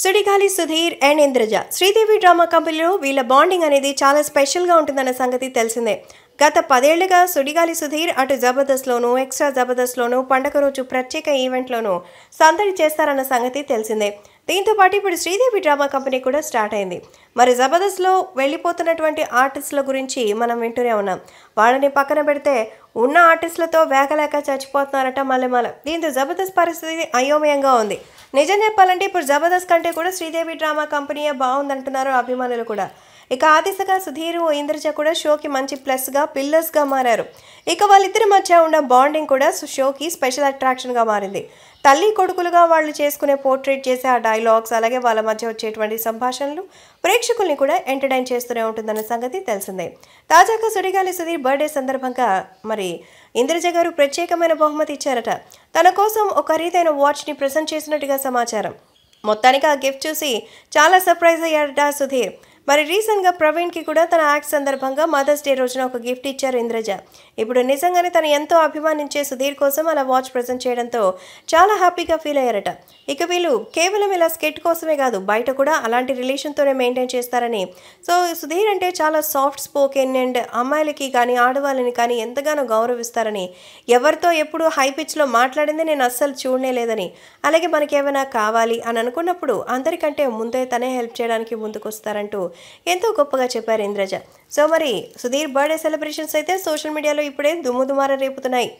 Sudigali Sudheer and Indraja Sridevi drama కంపెనీలో వీళ్ళ bonding అనేది చాలా స్పెషల్గా ఉంటుందన్న సంగతి తెలిసిందే. గత 10 ఏళ్లుగా సుడిగాలి సుధీర్ అటు జబర్దస్త్లోనూ ఎక్స్ట్రా జబర్దస్త్లోనూ పండగ రోజు ప్రత్యేక ఈవెంట్లోనూ సందడి చేస్తారన్న సంగతి తెలిసిందే. దీంతో పాటు ఇప్పుడు శ్రీదేవి డ్రామా కంపెనీ కూడా స్టార్ట్ అయింది. మరి జబర్దస్త్లో వెళ్ళిపోతున్నటువంటి ఆర్టిస్టుల గురించి మనం వింటూనే ఉన్నాం. వాళ్ళని పక్కన పెడితే ఉన్న ఆర్టిస్టులతో వేగలేక చచ్చిపోతున్నారట మల్లెమాల. దీంతో జబర్దస్త్ పరిస్థితి అయోమయంగా ఉంది. నిజం చెప్పాలంటే ఇప్పుడు జబర్దస్త్ కంటే కూడా శ్రీదేవి డ్రామా కంపెనీయే బాగుందంటున్నారు అభిమానులు కూడా. ఇక ఆ దిశగా సుధీర్ ఇంద్రజ కూడా షోకి మంచి ప్లస్గా పిల్లర్స్గా మారారు. ఇక వాళ్ళిద్దరి మధ్య ఉన్న బాండింగ్ కూడా షోకి స్పెషల్ అట్రాక్షన్గా మారింది. తల్లి కొడుకులుగా వాళ్ళు చేసుకునే పోర్ట్రేట్ చేసే ఆ డైలాగ్స్, అలాగే వాళ్ళ మధ్య వచ్చేటువంటి సంభాషణలు ప్రేక్షకుల్ని కూడా ఎంటర్టైన్ చేస్తూనే ఉంటుందన్న సంగతి తెలిసిందే. తాజాగా సుడిగాలి సుధీర్ బర్త్డే సందర్భంగా మరి ఇంద్రజ గారు ప్రత్యేకమైన బహుమతి ఇచ్చారట. తన కోసం ఒక ఖరీదైన వాచ్ని ప్రజెంట్ చేసినట్టుగా సమాచారం. మొత్తానికి ఆ గిఫ్ట్ చూసి చాలా సర్ప్రైజ్ అయ్యారట సుధీర్. మరి రీసెంట్గా ప్రవీణ్కి కూడా తన యాక్ట్ సందర్భంగా మదర్స్ డే రోజున ఒక గిఫ్ట్ ఇచ్చారు ఇంద్రజ. ఇప్పుడు నిజంగానే తను ఎంతో అభిమానించే సుధీర్ కోసం అలా వాచ్ ప్రజెంట్ చేయడంతో చాలా హ్యాపీగా ఫీల్ అయ్యారట. ఇక వీళ్ళు కేవలం ఇలా స్కెట్ కోసమే కాదు, బయట కూడా అలాంటి రిలేషన్తోనే మెయింటైన్ చేస్తారని. సో సుధీర్ అంటే చాలా సాఫ్ట్ స్పోకెన్ అండ్ అమ్మాయిలకి కానీ ఆడవాళ్ళని కానీ ఎంతగానో గౌరవిస్తారని, ఎవరితో ఎప్పుడు హై పిచ్లో మాట్లాడింది నేను అస్సలు చూడలేదని, అలాగే మనకేమైనా కావాలి అని అనుకున్నప్పుడు అందరికంటే ముందే తనే హెల్ప్ చేయడానికి ముందుకొస్తారంటూ ఎంతో గొప్పగా చెప్పారు ఇంద్రజ. సో మరి సుధీర్ బర్త్డే సెలబ్రేషన్స్ అయితే సోషల్ మీడియాలో ఇప్పుడే దుమ్ము దుమారం రేపుతున్నాయి.